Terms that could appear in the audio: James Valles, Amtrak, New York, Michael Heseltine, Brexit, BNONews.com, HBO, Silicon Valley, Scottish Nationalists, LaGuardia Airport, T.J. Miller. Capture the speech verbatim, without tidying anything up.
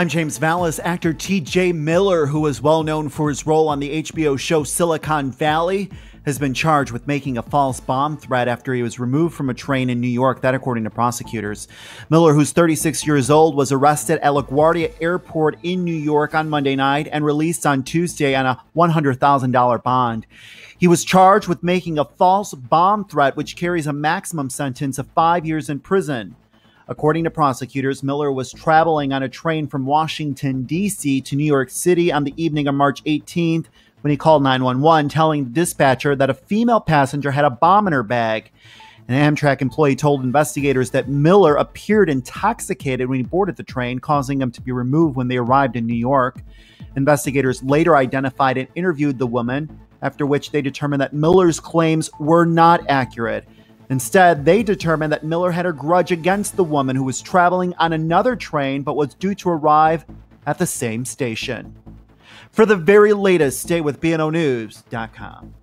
I'm James Valles. Actor T J. Miller, who is well known for his role on the H B O show Silicon Valley, has been charged with making a false bomb threat after he was removed from a train in New York, that according to prosecutors. Miller, who's thirty-six years old, was arrested at LaGuardia Airport in New York on Monday night and released on Tuesday on a one hundred thousand dollar bond. He was charged with making a false bomb threat, which carries a maximum sentence of five years in prison. According to prosecutors, Miller was traveling on a train from Washington, D C to New York City on the evening of March eighteenth when he called nine one one, telling the dispatcher that a female passenger had a bomb in her bag. An Amtrak employee told investigators that Miller appeared intoxicated when he boarded the train, causing him to be removed when they arrived in New York. Investigators later identified and interviewed the woman, after which they determined that Miller's claims were not accurate. Instead, they determined that Miller had a grudge against the woman who was traveling on another train but was due to arrive at the same station. For the very latest, stay with B N O News dot com.